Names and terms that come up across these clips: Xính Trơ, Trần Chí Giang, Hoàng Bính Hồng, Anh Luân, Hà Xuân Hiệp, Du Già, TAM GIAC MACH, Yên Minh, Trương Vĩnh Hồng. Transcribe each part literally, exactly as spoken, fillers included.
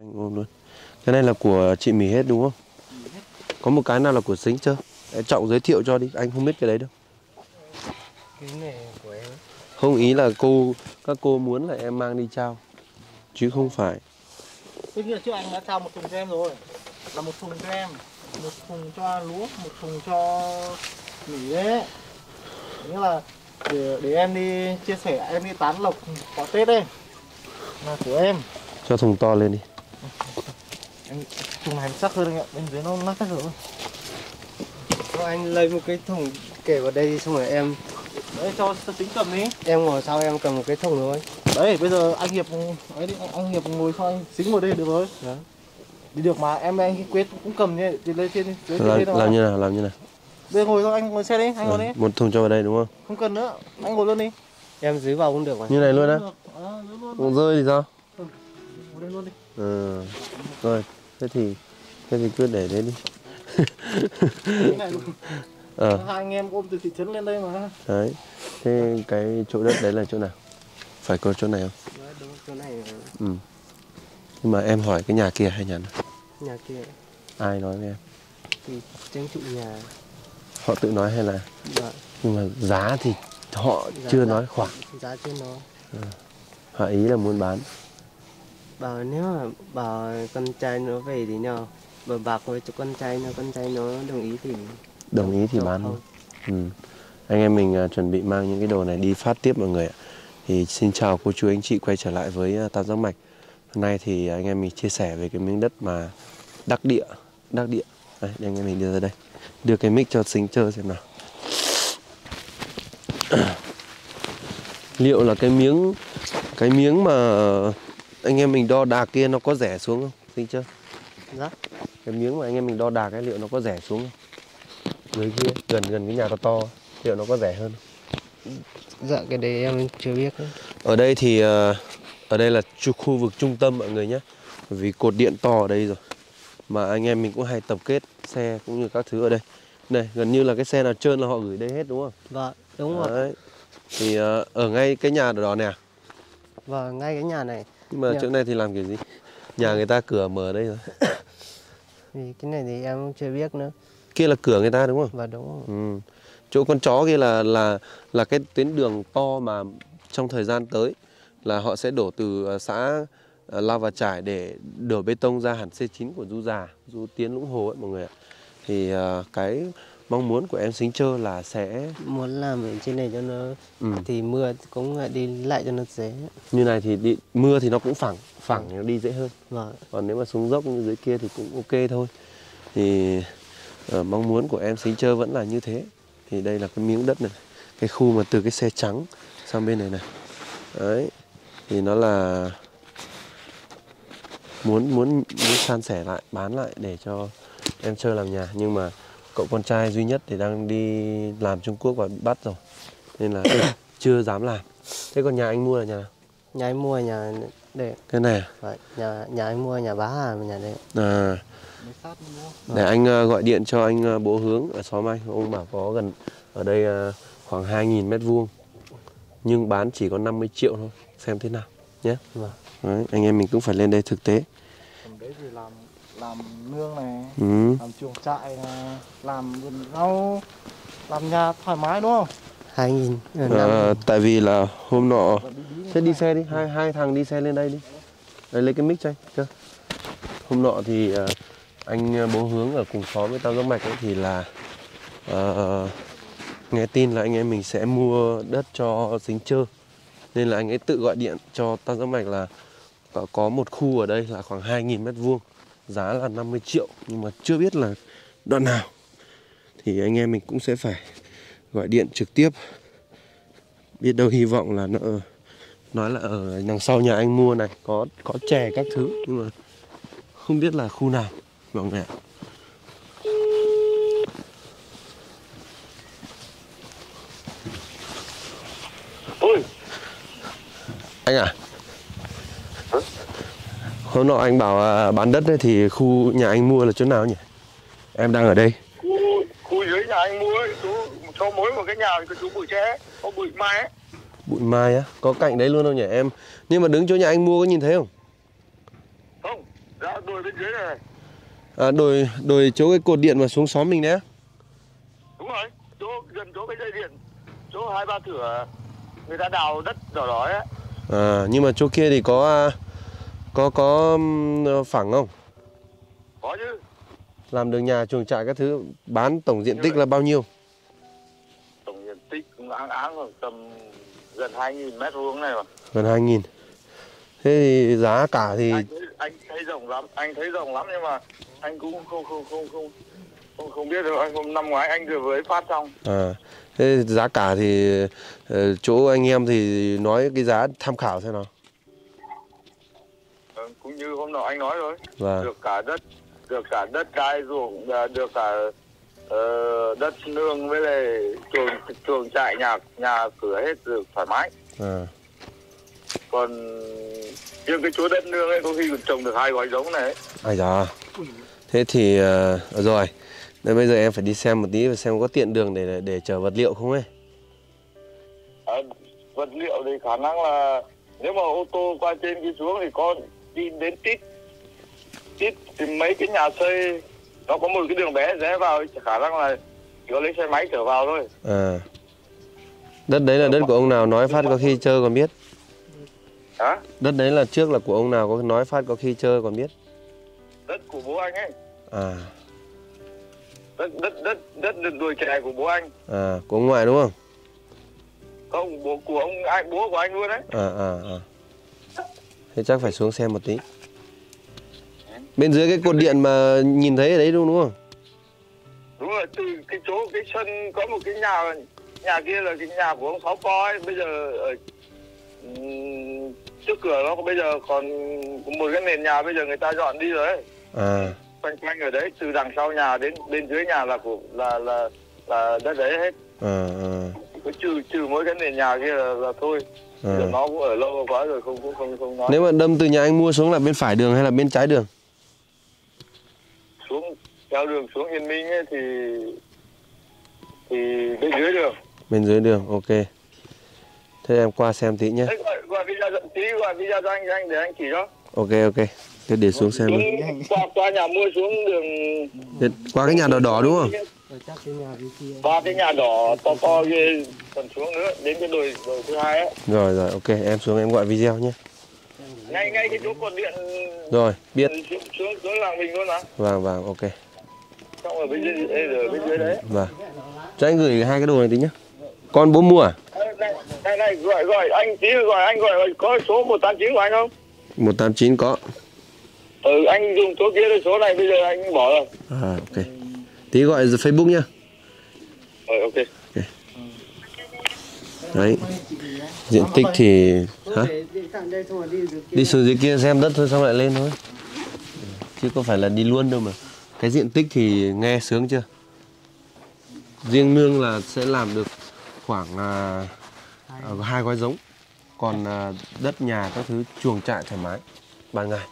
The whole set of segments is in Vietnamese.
Anh ôm luôn. Cái này là của chị Mỹ hết đúng không? Có một cái nào là của Xính chưa? Trọng giới thiệu cho đi, anh không biết cái đấy đâu. Cái này của em. Không, ý là cô, các cô muốn là em mang đi trao, chứ không phải. Tất nhiên là trước anh đã trao một thùng cho em rồi. Là một thùng cho em, một thùng cho lúa, một thùng cho Mỹ đấy. Nghĩa là để, để em đi chia sẻ, em đi tán lộc có Tết đấy. Là của em. Cho thùng to lên đi. Em, thùng này sắc hơn anh ạ, bên dưới nó nát hết rồi. Anh lấy một cái thùng kể vào đây xong rồi em. Đấy, cho Tính cầm đi. Em ngồi sau em cầm một cái thùng rồi. Đấy, bây giờ anh Hiệp ấy đi, anh Hiệp ngồi sau anh Xính ngồi đây được rồi. Đấy. Đi được mà em anh Quyết cũng cầm nhé, thì lên trên đi. Làm, làm, làm như nào, làm như nào. Bây giờ ngồi thôi, anh ngồi xe đi, anh à, ngồi đi. Một thùng cho vào đây đúng không? Không cần nữa, anh ngồi luôn đi. Em dưới vào cũng được mà. Như này luôn á. Còn rơi thì sao? Ừ, ngồi đây luôn đi. Ừ. Rồi, thế thì thế thì cứ để đấy đi. Ờ. Hai anh em ôm từ thị trấn lên đây mà. Đấy. Thế cái chỗ đất đấy là chỗ nào? Phải có chỗ này không? Đấy, đúng chỗ này. Ừ. Nhưng mà em hỏi cái nhà kia hay nhà nào? Nhà kia. Ai nói với em? Thì tranh chủ nhà. Họ tự nói hay là? Dạ. Nhưng mà giá thì họ giá chưa nói khoảng. Giá chưa nói. À. Họ ý là muốn bán. Bảo nếu mà bảo con trai nó về thì nào? Bảo bạc với cho con trai nó, con trai nó đồng ý thì... Đồng ý thì bán luôn. Ừ. Anh em mình uh, chuẩn bị mang những cái đồ này đi phát tiếp mọi người ạ. Thì xin chào cô chú anh chị quay trở lại với uh, Tam Giác Mạch. Hôm nay thì anh em mình chia sẻ về cái miếng đất mà đắc địa. Đắc địa. Đấy, để anh em mình đưa ra đây. Đưa cái mic cho Xính chơi xem nào. Liệu là cái miếng cái miếng mà anh em mình đo đạc kia nó có rẻ xuống không? Xính chơi. Dạ. Cái miếng mà anh em mình đo đạc cái liệu nó có rẻ xuống không? Dưới kia, gần gần cái nhà to to, liệu nó có rẻ hơn không? Dạ, cái đấy em chưa biết. Ở đây thì, ở đây là khu vực trung tâm mọi người nhé. Vì cột điện to ở đây rồi. Mà anh em mình cũng hay tập kết xe cũng như các thứ ở đây. Này, gần như là cái xe nào trơn là họ gửi đây hết đúng không? Vâng, đúng đấy. Rồi. Thì ở ngay cái nhà đó nè. Vâng, ngay cái nhà này. Nhưng mà nhà... chỗ này thì làm kiểu gì? Nhà người ta cửa mở đây rồi. Vì cái này thì em chưa biết nữa. Kia là cửa người ta đúng không? Vâng đúng. Ừ. Chỗ con chó kia là là là cái tuyến đường to mà trong thời gian tới là họ sẽ đổ từ xã Lao Và Trải để đổ bê tông ra hẳn xê chín của Du Già, Du Tiến, Lũng Hồ ấy mọi người ạ. Thì cái mong muốn của em Xính Trơ là sẽ muốn làm ở trên này cho nó ừ. Thì mưa cũng đi lại cho nó dễ. Như này thì đi, mưa thì nó cũng phẳng, phẳng thì nó đi dễ hơn. Vâng. Còn nếu mà xuống dốc như dưới kia thì cũng ok thôi. Thì Ờ, mong muốn của em Xính Trơ vẫn là như thế. Thì đây là cái miếng đất này. Cái khu mà từ cái xe trắng sang bên này này. Đấy. Thì nó là Muốn muốn, muốn san sẻ lại, bán lại để cho em Trơ làm nhà. Nhưng mà cậu con trai duy nhất thì đang đi làm Trung Quốc và bị bắt rồi. Nên là chưa dám làm. Thế còn nhà anh mua là nhà nào? Nhà anh mua nhà để cái này à? Phải, nhà, nhà anh mua nhà Bá à, nhà đấy. À. Để anh uh, gọi điện cho anh uh, bố Hướng ở xóm anh. Ông bảo có gần ở đây uh, khoảng hai nghìn mét vuông. Nhưng bán chỉ có năm mươi triệu thôi. Xem thế nào nhé. Vâng. Đấy, anh em mình cũng phải lên đây thực tế. Đấy thì làm, làm nương này, ừ. Làm chuồng trại này, làm vườn rau, làm nhà thoải mái đúng không? hai nghìn à, tại vì là hôm nọ thế đi xe đi, hai, hai thằng đi xe lên đây đi. Đấy, lấy cái mic cho anh chưa? Hôm nọ thì uh, anh bố Hướng ở cùng xóm với Tam Giác Mạch ấy thì là uh, nghe tin là anh em mình sẽ mua đất cho Xính Trơ. Nên là anh ấy tự gọi điện cho Tam Giác Mạch là có một khu ở đây là khoảng hai nghìn mét vuông. Giá là năm mươi triệu nhưng mà chưa biết là đoạn nào. Thì anh em mình cũng sẽ phải gọi điện trực tiếp. Biết đâu hy vọng là nó nói là ở đằng sau nhà anh mua này có có chè các thứ. Nhưng mà không biết là khu nào mọi người ạ. Ôi. Anh à. Hả? Hôm nọ anh bảo bán đất ấy thì khu nhà anh mua là chỗ nào nhỉ? Em đang ở đây. Khu, khu dưới nhà anh mua ấy, chú cho mỗi một cái nhà thì chú Bụi Tre, có Bụi Mai ấy. Bụi Mai á, có cạnh đấy luôn đâu nhỉ em? Nhưng mà đứng chỗ nhà anh mua có nhìn thấy không? Không. Dạ, đồi bên dưới này. À, đồi, đồi chỗ cái cột điện mà xuống xóm mình đấy. Đúng rồi, chỗ gần chỗ cái dây điện, chỗ hai ba thửa người ta đào đất đỏ đỏ ấy. À, nhưng mà chỗ kia thì có có có phẳng không? Có chứ. Làm đường nhà, chuồng trại các thứ, bán tổng diện tích là bao nhiêu? Tổng diện tích cũng áng áng khoảng tầm gần hai nghìn mét vuông này mà. Gần hai nghìn. Thế thì giá cả thì anh, anh thấy rộng lắm, anh thấy rộng lắm nhưng mà anh cũng không không không không không, không biết được. Anh hôm năm ngoái anh vừa mới phát xong. À, thế giá cả thì chỗ anh em thì nói cái giá tham khảo thế nào? Ừ, cũng như hôm nọ anh nói rồi. Vâng. Được cả đất, được cả đất đai ruộng, được cả uh, đất nương với lại chuồng chuồng trại, nhà nhà cửa hết được thoải mái. À. Còn riêng cái chỗ đất nương ấy có khi trồng được hai gói giống này. À dạ. Thế thì uh, rồi. Nên bây giờ em phải đi xem một tí và xem có tiện đường để để chở vật liệu không ấy. À, vật liệu thì khả năng là nếu mà ô tô qua trên kia xuống thì con đi đến tít tít thì mấy cái nhà xây nó có một cái đường bé rẽ vào, khả năng là chỉ có lấy xe máy chở vào thôi. À. Đất đấy là đất của ông nào nói phát có khi chơi còn biết. Hả? Đất đấy là trước là của ông nào có nói phát có khi chơi còn biết. Đất của bố anh ấy. À. Đất đất đất đất đồi chè của bố anh. À, của ông ngoại đúng không? Không, bố của ông anh, bố của anh luôn đấy. À à à. Thế chắc phải xuống xem một tí. Bên dưới cái cột điện mà nhìn thấy ở đấy đúng đúng không? Đúng rồi, từ cái chỗ cái sân có một cái nhà, nhà kia là cái nhà của ông Sáu Co ấy, bây giờ ở trước cửa nó bây giờ còn một cái nền nhà bây giờ người ta dọn đi rồi ấy. À. Quanh quanh ở đấy, từ đằng sau nhà đến bên dưới nhà là của là là là đất đấy hết. À, à. Trừ trừ mỗi cái nền nhà kia là, là thôi. À. Giờ nó cũng ở lâu quá rồi không cũng không không nói. Nếu mà đâm từ nhà anh mua xuống là bên phải đường hay là bên trái đường? Xuống theo đường xuống Yên Minh ấy thì thì bên dưới đường. Bên dưới đường, ok. Thế em qua xem tí nhé. Gọi, gọi video dẫn tí, gọi video cho anh, anh để anh chỉ đó. Ok ok. Thế để xuống xem. Qua qua nhà mua xuống đường. Thế, qua cái nhà đỏ đỏ đúng không? Qua cái nhà đỏ to to kia còn xuống nữa đến cái đồi đồi thứ hai ấy. Rồi rồi ok, em xuống em gọi video nhé. Ngay ngay cái chỗ cột điện. Rồi biết. Xuống xuống, xuống làng mình luôn hả? Vâng vâng ok. Xong ở bên dưới, ở bên dưới đấy. Vâng. Cho anh gửi hai cái đồ này tí nhé. Con bố mua à? Này này, gọi gọi anh tí, gọi anh gọi có số một tám chín của anh không? một tám chín có. Ừ, anh dùng số kia, số này bây giờ anh bỏ rồi. À ok. Tí gọi Facebook nhá. Rồi ok. Okay. Đấy. Diện tích thì hả? Đi xuống dưới kia xem đất thôi xong lại lên thôi. Chứ có phải là đi luôn đâu mà. Cái diện tích thì nghe sướng chưa? Riêng nương là sẽ làm được khoảng à, hai gói giống, còn à, đất nhà các thứ chuồng trại thoải mái ban ngày,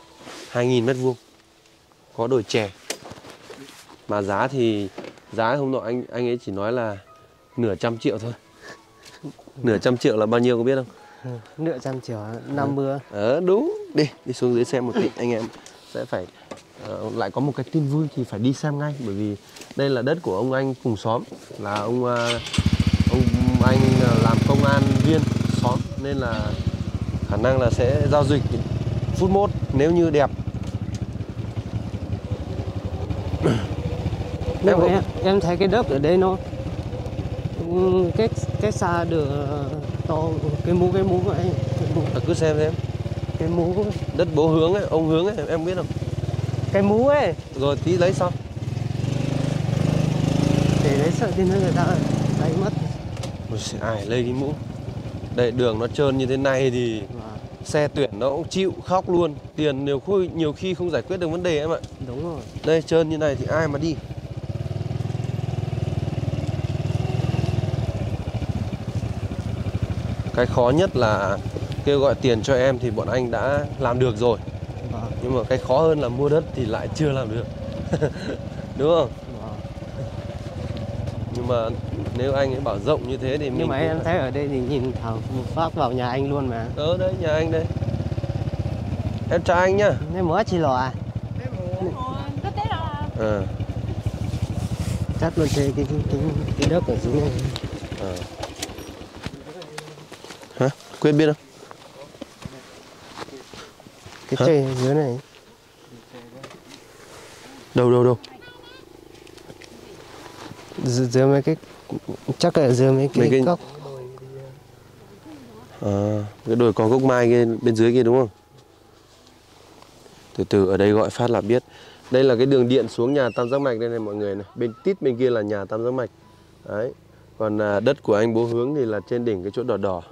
hai nghìn mét vuông, có đồi chè. Mà giá thì giá hôm nọ anh anh ấy chỉ nói là nửa trăm triệu thôi. Nửa trăm triệu là bao nhiêu có biết không? Nửa trăm triệu năm mươi. Ờ đúng, đi đi xuống dưới xem một tí. Anh em sẽ phải uh, lại có một cái tin vui thì phải đi xem ngay, bởi vì đây là đất của ông anh cùng xóm, là ông uh, ông anh làm công an viên xóm nên là khả năng là sẽ giao dịch phút mốt nếu như đẹp. Em, không... em em thấy cái đất ở đây nó cái cái xa được to, cái mũ cái mũ của anh. À, cứ xem xem cái mũ đất bố Hướng ấy, ông Hướng ấy, em biết không? Cái mũ ấy. Rồi tí lấy xong. Để lấy sợ tin người ta lấy mất. Ai lấy cái mũ. Đây đường nó trơn như thế này thì à. Xe tuyển nó cũng chịu khóc luôn. Tiền nhiều khi, nhiều khi không giải quyết được vấn đề em ạ. Đúng rồi. Đây trơn như này thì ai mà đi. Cái khó nhất là kêu gọi tiền cho em thì bọn anh đã làm được rồi à. Nhưng mà cái khó hơn là mua đất thì lại chưa làm được. Đúng không? À. Nhưng mà nếu anh ấy bảo rộng như thế thì mình. Nhưng mà em thấy ở đây thì nhìn thẳng phát vào nhà anh luôn mà. Ờ đấy, nhà anh đây. Em chào anh nhá. Em mới chỉ lò à? ờ cắt luôn thế cái cái cái, cái đất ở dưới này. Ờ. Hả? Quên biết không? Cái hả? Tre dưới này. Đâu đâu đâu. Dưới mấy cái chắc là dưới mấy cái, mấy cái... cốc. À, cái đồi có gốc mai kia, bên dưới kia đúng không? Từ từ ở đây gọi phát là biết. Đây là cái đường điện xuống nhà Tam Giác Mạch đây này mọi người này. Bên tít bên kia là nhà Tam Giác Mạch. Đấy. Còn đất của anh Bố Hướng thì là trên đỉnh cái chỗ đỏ đỏ.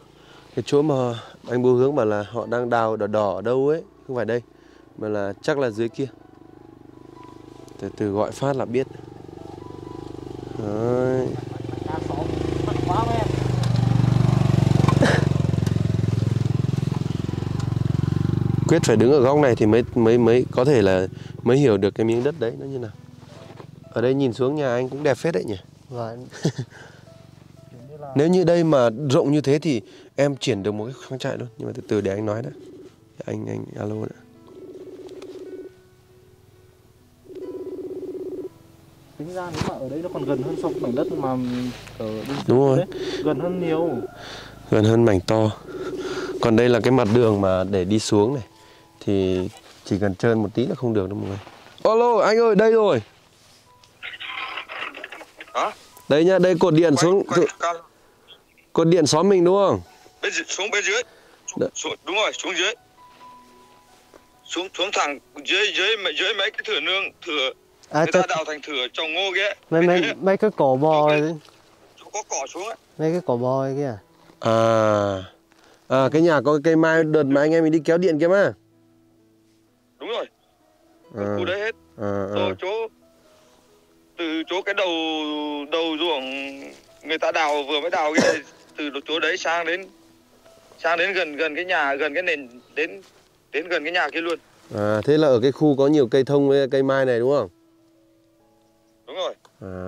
Cái chỗ mà anh Bố Hướng bảo là họ đang đào đỏ đỏ ở đâu ấy. Không phải đây. Mà là chắc là dưới kia. Từ từ gọi phát là biết. Đấy. Quyết phải đứng ở góc này thì mới mới mới có thể là mới hiểu được cái miếng đất đấy nó như nào. Ở đây nhìn xuống nhà anh cũng đẹp phết đấy nhỉ. Vâng. Nếu như đây mà rộng như thế thì em chuyển được một cái trang trại luôn, nhưng mà từ từ để anh nói đã. Anh anh alo đã. Tính ra nếu mà ở đây nó còn gần hơn so với mảnh đất mà ở bên đúng rồi. Đấy. Gần hơn nhiều. Gần hơn mảnh to. Còn đây là cái mặt đường mà để đi xuống này. Thì chỉ cần trơn một tí là không được đâu mọi người. Alo anh ơi, đây rồi. Hả? Đây nhá, đây cột điện quay, xuống quay, quay. Cột điện xóm mình đúng không? Bên, xuống bên dưới xuống, xuống, đúng rồi, xuống dưới. Xuống xuống thẳng dưới dưới dưới mấy cái thửa nương thửa à, người ta đào thành thửa trồng ngô kia. Mấy mấy mấy cái cỏ bò đấy. Có cỏ xuống ấy. Mấy cái cỏ bò ấy kia. À À, cái nhà có cây mai đợt mà anh em mình đi kéo điện kia mà. Đúng rồi. À, khu đấy hết. À, à. Rồi chỗ từ chỗ cái đầu đầu ruộng người ta đào vừa mới đào cái từ chỗ đấy sang đến sang đến gần gần cái nhà gần cái nền đến đến gần cái nhà kia luôn. À, thế là ở cái khu có nhiều cây thông với cây mai này đúng không? Đúng rồi. À,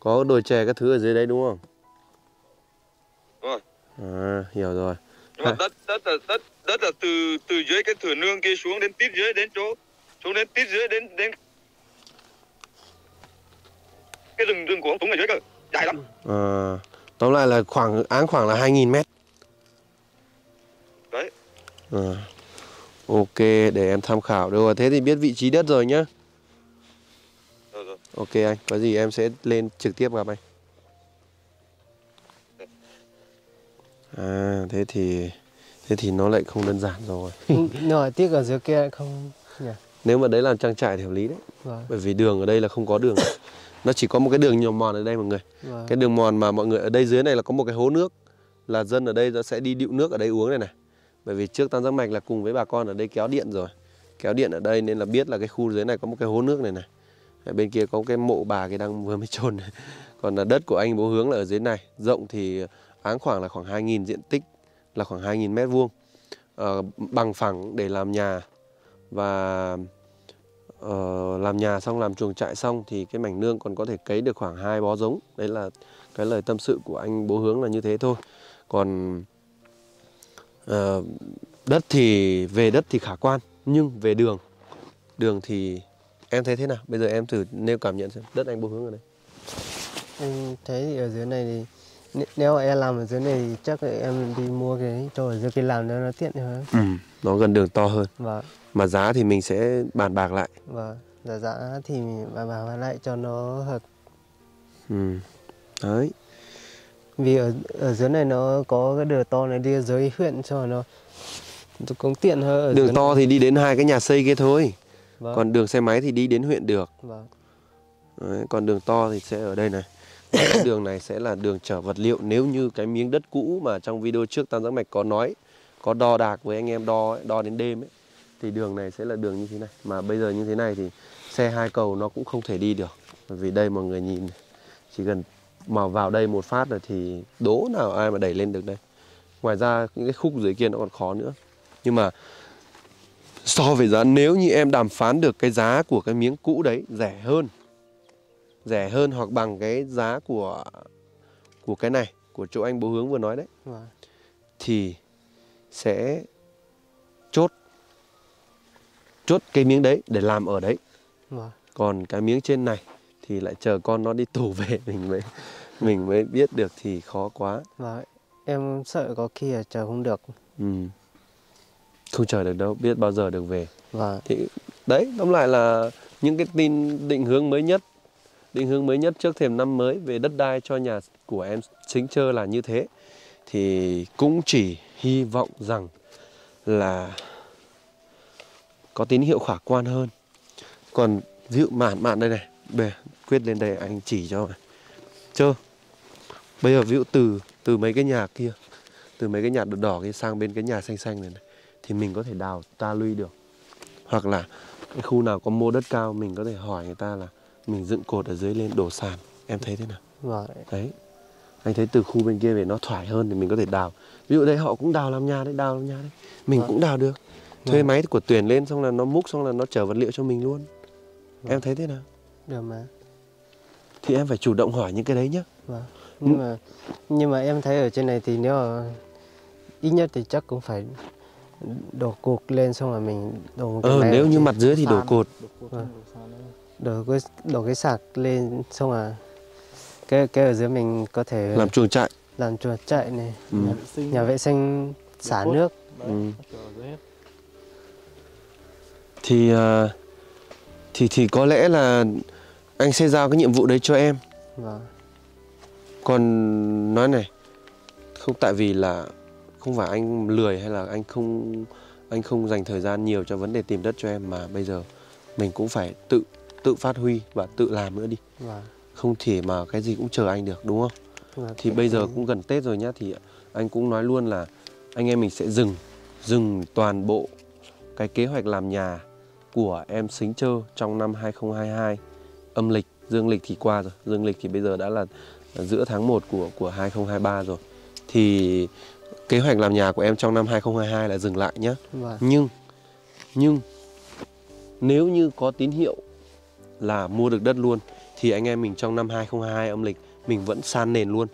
có đồi chè các thứ ở dưới đấy đúng không? Đúng rồi. À, hiểu rồi. Nhưng mà đất đất là đất đất là từ từ dưới cái thửa nương kia xuống đến tít dưới đến chỗ xuống đến tít dưới đến đến cái rừng rừng của ông Túng ở dưới cơ dài lắm. À, tóm lại là khoảng áng khoảng là hai nghìn mét. Đấy. À, ok để em tham khảo được rồi. Thế thì biết vị trí đất rồi nhá. Được rồi. Ok anh, có gì em sẽ lên trực tiếp gặp anh. À, thế thì thế thì nó lại không đơn giản rồi. Rồi tiếc ở dưới kia lại không nhỉ? Nếu mà đấy làm trang trại thì hợp lý đấy. Rồi. Bởi vì đường ở đây là không có đường. Nó chỉ có một cái đường nhỏ mòn ở đây mọi người. Rồi. Cái đường mòn mà mọi người ở đây dưới này là có một cái hố nước. Là dân ở đây nó sẽ đi đựu nước ở đây uống này này. Bởi vì trước Tam Giác Mạch là cùng với bà con ở đây kéo điện rồi. Kéo điện ở đây nên là biết là cái khu dưới này có một cái hố nước này này. Bên kia có cái mộ bà cái đang vừa mới chôn. Còn là đất của anh Bố Hướng là ở dưới này. Rộng thì áng khoảng là khoảng hai nghìn, diện tích là khoảng hai nghìn mét vuông, ờ, bằng phẳng để làm nhà và ờ, làm nhà xong làm chuồng trại xong thì cái mảnh nương còn có thể cấy được khoảng hai bó giống. Đấy là cái lời tâm sự của anh Bố Hướng là như thế thôi. Còn ờ, đất thì về đất thì khả quan, nhưng về đường đường thì em thấy thế nào? Bây giờ em thử nêu cảm nhận xem đất anh Bố Hướng ở đây. Anh thấy thì ở dưới này thì nếu em làm ở dưới này thì chắc là em đi mua cái chỗ ở dưới kia làm cho nó tiện hơn. Ừ, nó gần đường to hơn. Vâng. Mà giá thì mình sẽ bàn bạc lại. Vâng, giá giá thì mình bàn bạc lại cho nó hợp. Ừ, đấy. Vì ở, ở dưới này nó có cái đường to này đi dưới huyện cho nó cũng tiện hơn. Ở đường to này thì đi đến hai cái nhà xây kia thôi. Vâng. Còn đường xe máy thì đi đến huyện được. Vâng. Đấy, còn đường to thì sẽ ở đây này. Cái đường này sẽ là đường chở vật liệu. Nếu như cái miếng đất cũ mà trong video trước Tam Giác Mạch có nói, có đo đạc với anh em đo ấy, đo đến đêm ấy, thì đường này sẽ là đường như thế này. Mà bây giờ như thế này thì xe hai cầu nó cũng không thể đi được. Bởi vì đây mọi người nhìn, chỉ cần mà vào đây một phát rồi thì đố nào ai mà đẩy lên được đây. Ngoài ra những cái khúc dưới kia nó còn khó nữa. Nhưng mà so với giá, nếu như em đàm phán được cái giá của cái miếng cũ đấy rẻ hơn rẻ hơn hoặc bằng cái giá của của cái này, của chỗ anh Bố Hướng vừa nói đấy. Wow. Thì sẽ chốt chốt cái miếng đấy để làm ở đấy. Wow. Còn cái miếng trên này thì lại chờ con nó đi tù về mình mới mình mới biết được thì khó quá. Wow. Em sợ có khi là chờ không được. Ừ. Không chờ được đâu, biết bao giờ được về. Wow. Thì đấy, tóm lại là những cái tin định hướng mới nhất, định hướng mới nhất trước thềm năm mới về đất đai cho nhà của em Xính Trơ là như thế. Thì cũng chỉ hy vọng rằng là có tín hiệu khả quan hơn. Còn ví dụ mạn mạn đây này, bè Quyết lên đây anh chỉ cho Trơ. Bây giờ ví dụ từ từ mấy cái nhà kia, từ mấy cái nhà đỏ đỏ kia sang bên cái nhà xanh xanh này, này thì mình có thể đào ta lui được. Hoặc là cái khu nào có mô đất cao mình có thể hỏi người ta là mình dựng cột ở dưới lên đổ sàn. Em thấy thế nào? Vâng. Đấy. Anh thấy từ khu bên kia về nó thoải hơn thì mình có thể đào. Ví dụ đây họ cũng đào làm nhà đấy, đào làm nhà đấy. Mình vâng. cũng đào được. Thuê vâng. máy của Tuyển lên xong là nó múc xong là nó chở vật liệu cho mình luôn. Vâng. Em thấy thế nào? Được mà. Thì em phải chủ động hỏi những cái đấy nhá. Vâng. Nhưng mà nhưng mà em thấy ở trên này thì nếu mà ít nhất thì chắc cũng phải đổ cột lên xong là mình đổ một cái ờ, nếu như mặt dưới thì đổ cột. Vâng. Đổ cái, đổ cái sạc lên xong là cái, cái ở dưới mình có thể làm chuồng trại, làm chuồng trại này, ừ. nhà, vệ sinh, nhà vệ sinh xả nước. Ừ. Thì thì thì có lẽ là anh sẽ giao cái nhiệm vụ đấy cho em. Vâng. Còn nói này, không tại vì là không phải anh lười hay là anh không anh không dành thời gian nhiều cho vấn đề tìm đất cho em, mà bây giờ mình cũng phải tự tự phát huy và tự làm nữa đi. Vâng. Không thể mà cái gì cũng chờ anh được, đúng không? Vâng. Thì bây giờ cũng gần Tết rồi nhá, thì anh cũng nói luôn là anh em mình sẽ dừng dừng toàn bộ cái kế hoạch làm nhà của em Xính Trơ trong năm hai không hai hai âm lịch. Dương lịch thì qua rồi, dương lịch thì bây giờ đã là giữa tháng một của của hai không hai ba rồi. Thì kế hoạch làm nhà của em trong năm hai không hai hai là dừng lại nhé. Vâng. Nhưng nhưng nếu như có tín hiệu là mua được đất luôn thì anh em mình trong năm hai không hai hai âm lịch mình vẫn san nền luôn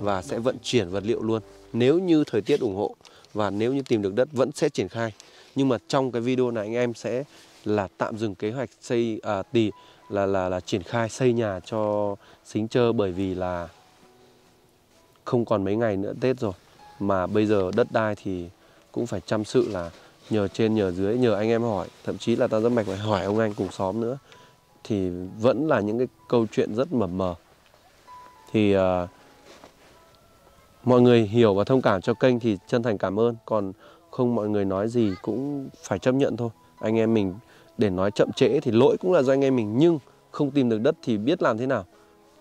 và sẽ vận chuyển vật liệu luôn. Nếu như thời tiết ủng hộ và nếu như tìm được đất vẫn sẽ triển khai. Nhưng mà trong cái video này anh em sẽ là tạm dừng kế hoạch xây à, tì là, là là triển khai xây nhà cho Xính Trơ, bởi vì là không còn mấy ngày nữa Tết rồi. Mà bây giờ đất đai thì cũng phải chăm sự là nhờ trên nhờ dưới, nhờ anh em hỏi, thậm chí là tao rất mạch phải hỏi ông anh cùng xóm nữa. Thì vẫn là những cái câu chuyện rất mập mờ. Thì uh, mọi người hiểu và thông cảm cho kênh thì chân thành cảm ơn. Còn không mọi người nói gì cũng phải chấp nhận thôi. Anh em mình để nói chậm trễ thì lỗi cũng là do anh em mình. Nhưng không tìm được đất thì biết làm thế nào.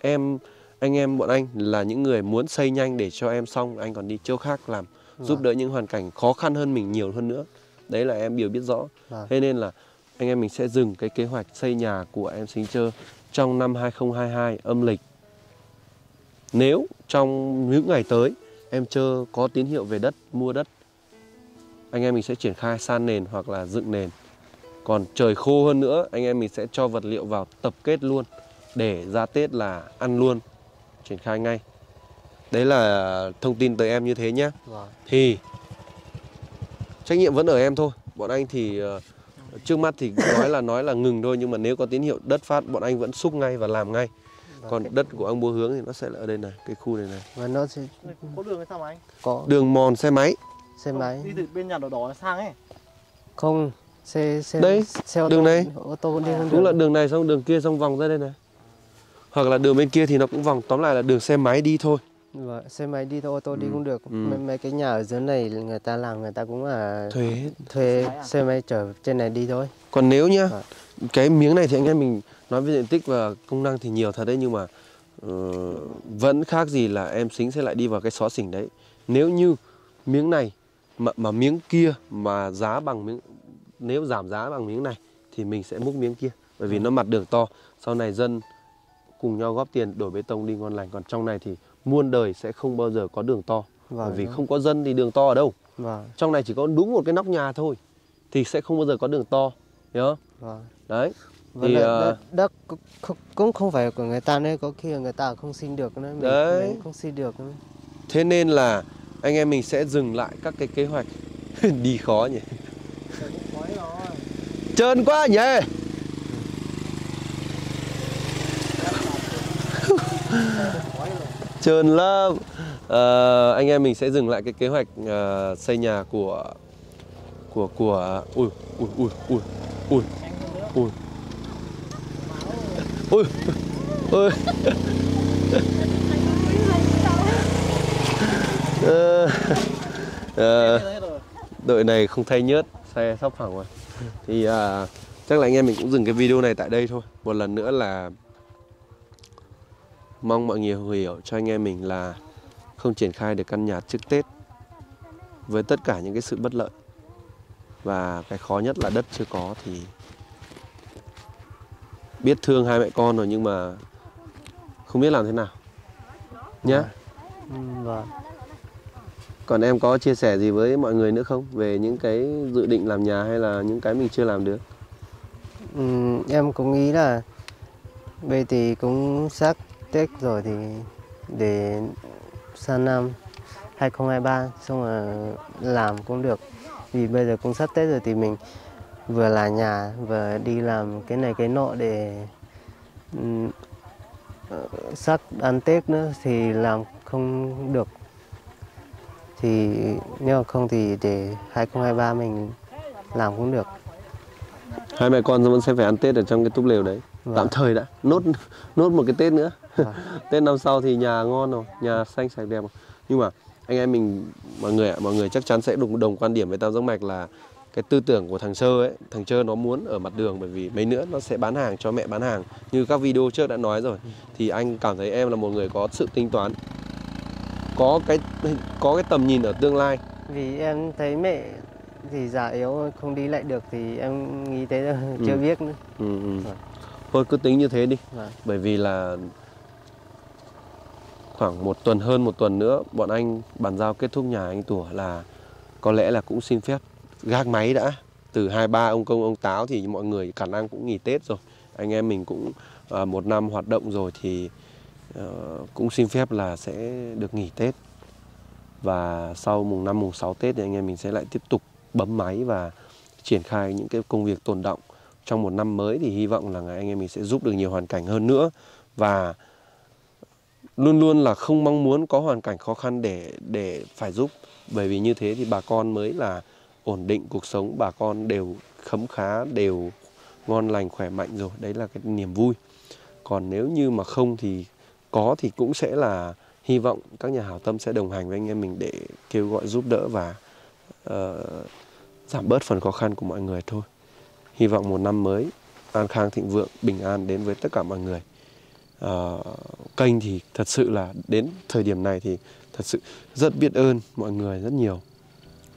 Em, anh em bọn anh là những người muốn xây nhanh để cho em xong, anh còn đi chỗ khác làm, giúp đỡ những hoàn cảnh khó khăn hơn mình nhiều hơn nữa. Đấy là em đều biết rõ. Thế nên là anh em mình sẽ dừng cái kế hoạch xây nhà của em Xính Trơ trong năm hai không hai hai âm lịch. Nếu trong những ngày tới em Trơ có tín hiệu về đất, mua đất, anh em mình sẽ triển khai san nền hoặc là dựng nền. Còn trời khô hơn nữa, anh em mình sẽ cho vật liệu vào tập kết luôn để ra Tết là ăn luôn, triển khai ngay. Đấy là thông tin tới em như thế nhé. Thì trách nhiệm vẫn ở em thôi. Bọn anh thì trước mắt thì nói là nói là ngừng thôi, nhưng mà nếu có tín hiệu đất phát bọn anh vẫn xúc ngay và làm ngay. Và còn đất của ông Bố Hướng thì nó sẽ là ở đây này, cái khu này này. Và nó sẽ có đường hay sao mà anh? Có đường mòn xe máy. Xe máy. Đi từ bên nhà đỏ đỏ sang ấy. Không, xe xe đấy, xe ô tô, đường này. Ô tô đi cũng là đường này xong đường kia xong vòng ra đây này. Hoặc là đường bên kia thì nó cũng vòng, tóm lại là đường xe máy đi thôi. Và xe máy đi thôi, ô tô ừ. đi cũng được. ừ. mấy, mấy cái nhà ở dưới này người ta làm, người ta cũng là thuê thuê xe máy, à? Xe máy chở trên này đi thôi. Còn nếu nhá, à. cái miếng này thì anh em mình nói về diện tích và công năng thì nhiều thật đấy, nhưng mà uh, vẫn khác gì là em Xính sẽ lại đi vào cái xó xỉnh đấy. Nếu như miếng này mà, mà miếng kia mà giá bằng miếng, nếu giảm giá bằng miếng này thì mình sẽ múc miếng kia, bởi vì ừ. nó mặt đường to, sau này dân cùng nhau góp tiền đổi bê tông đi ngon lành. Còn trong này thì muôn đời sẽ không bao giờ có đường to. Vâng, bởi vì đúng. Không có dân thì đường to ở đâu. Vâng. Trong này chỉ có đúng một cái nóc nhà thôi thì sẽ không bao giờ có đường to, hiểu không? Vâng. Đấy. Thì đất, đất, đất cũng không phải của người ta, nên có khi người ta không xin được nữa. Mình, đấy. Mình không xin được nữa. Thế nên là anh em mình sẽ dừng lại các cái kế hoạch đi khó nhỉ. Trên quá về. Trơn lớp. À, anh em mình sẽ dừng lại cái kế hoạch à, xây nhà của của của ui ui ui ui ui ui ui ui à, đội này không thay nhớt, xe sóc phẳng rồi. Thì à, chắc là anh em mình cũng dừng cái video này tại đây thôi. Một lần nữa là mong mọi người hiểu cho anh em mình là không triển khai được căn nhà trước Tết với tất cả những cái sự bất lợi. Và cái khó nhất là đất chưa có thì biết thương hai mẹ con rồi nhưng mà không biết làm thế nào nhá. Vâng. Còn em có chia sẻ gì với mọi người nữa không? Về những cái dự định làm nhà hay là những cái mình chưa làm được? Ừ, em cũng nghĩ là bây thì cũng sắp Tết rồi thì để sang năm hai không hai ba xong là làm cũng được. Vì bây giờ cũng sắp Tết rồi thì mình vừa là nhà vừa đi làm cái này cái nọ để sắp ăn Tết nữa thì làm không được. Thì nếu không thì để hai không hai ba mình làm cũng được. Hai mẹ con vẫn sẽ phải ăn Tết ở trong cái túp lều đấy. Vâng. Tạm thời đã, nốt nốt một cái Tết nữa. Vâng. Tết năm sau thì nhà ngon rồi, nhà xanh sạch đẹp rồi. Nhưng mà anh em mình, mọi người ạ, mọi người chắc chắn sẽ đồng, đồng quan điểm với Tam Giác Mạch là cái tư tưởng của thằng Sơ ấy, thằng Sơ nó muốn ở mặt đường bởi vì mấy nữa nó sẽ bán hàng cho mẹ bán hàng. Như các video trước đã nói rồi, thì anh cảm thấy em là một người có sự tính toán, có cái có cái tầm nhìn ở tương lai. Vì em thấy mẹ thì già yếu không đi lại được thì em nghĩ thế là chưa ừ. biết nữa. Ừ, ừ. Vâng. Thôi cứ tính như thế đi. Vâng. Bởi vì là khoảng một tuần hơn một tuần nữa bọn anh bàn giao kết thúc nhà anh Tủa là có lẽ là cũng xin phép gác máy đã. Từ hai ba ông Công ông Táo thì mọi người khả năng cũng nghỉ Tết rồi. Anh em mình cũng à, một năm hoạt động rồi thì à, cũng xin phép là sẽ được nghỉ Tết. Và sau mùng năm mùng sáu Tết thì anh em mình sẽ lại tiếp tục bấm máy và triển khai những cái công việc tồn đọng trong một năm mới. Thì hy vọng là anh em mình sẽ giúp được nhiều hoàn cảnh hơn nữa. Và luôn luôn là không mong muốn có hoàn cảnh khó khăn để để phải giúp. Bởi vì như thế thì bà con mới là ổn định cuộc sống, bà con đều khấm khá, đều ngon lành, khỏe mạnh rồi. Đấy là cái niềm vui. Còn nếu như mà không thì có thì cũng sẽ là hy vọng các nhà hảo tâm sẽ đồng hành với anh em mình để kêu gọi giúp đỡ và uh, giảm bớt phần khó khăn của mọi người thôi. Hy vọng một năm mới an khang thịnh vượng, bình an đến với tất cả mọi người. Uh, kênh thì thật sự là đến thời điểm này thì thật sự rất biết ơn mọi người rất nhiều.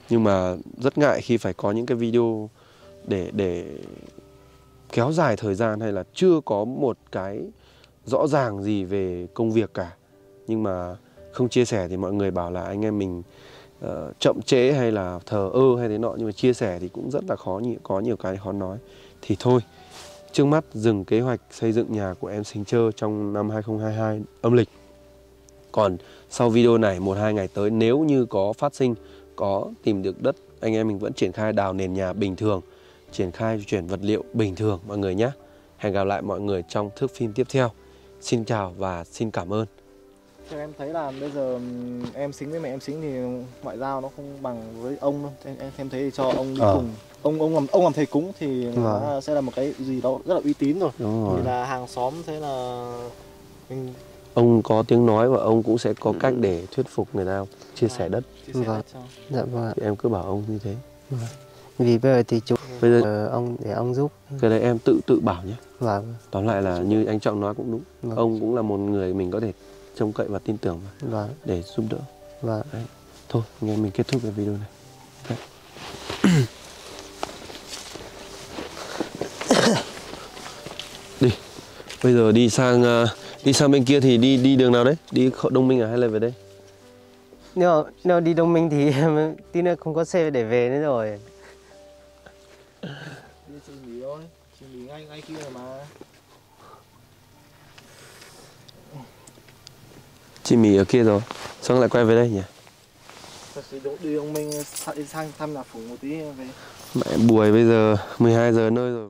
Nhưng mà rất ngại khi phải có những cái video để để kéo dài thời gian hay là chưa có một cái rõ ràng gì về công việc cả. Nhưng mà không chia sẻ thì mọi người bảo là anh em mình uh, chậm trễ hay là thờ ơ hay thế nọ. Nhưng mà chia sẻ thì cũng rất là khó, có nhiều cái khó nói. Thì thôi, trước mắt dừng kế hoạch xây dựng nhà của em Sinh Trơ trong năm hai không hai hai âm lịch. Còn sau video này, một hai ngày tới nếu như có phát sinh, có tìm được đất, anh em mình vẫn triển khai đào nền nhà bình thường, triển khai chuyển vật liệu bình thường mọi người nhé. Hẹn gặp lại mọi người trong thước phim tiếp theo. Xin chào và xin cảm ơn. Theo em thấy là bây giờ em Xính với mẹ em Xính thì ngoại giao nó không bằng với ông đâu. Em, em thấy cho ông đi à. cùng. Ông ông làm ông làm thầy cúng thì nó sẽ là một cái gì đó rất là uy tín rồi. Đúng rồi. Thì là hàng xóm thế là mình... Ông có tiếng nói và ông cũng sẽ có ừ. cách để thuyết phục người ta chia à, sẻ đất. Chia sẻ đất cho. Dạ vâng. Em cứ bảo ông như thế. Vâng. Vì bây giờ thì chúng bây giờ ờ, ông để ông giúp. Cái đấy em tự tự bảo nhé. Vâng. Tóm lại là như anh Trọng nói cũng đúng. Vâng. Ông cũng là một người mình có thể trông cậy và tin tưởng mà. Vâng. Để giúp đỡ. Vâng. Đấy. Thôi, nghe mình kết thúc cái video này. Đấy. Đi. Bây giờ đi sang đi sang bên kia thì đi đi đường nào đấy? Đi Đông Minh à hay là về đây? Nếu nếu đi Đông Minh thì em tí nữa không có xe để về nữa rồi. Đi chuẩn bị thôi, chuẩn bị ngay ngay kia mà. Chị Mỹ ở kia rồi, xong lại quay về đây nhỉ? Đưa ông Minh đi sang thăm là phủ một tí về. Mẹ buổi bây giờ mười hai giờ nơi rồi.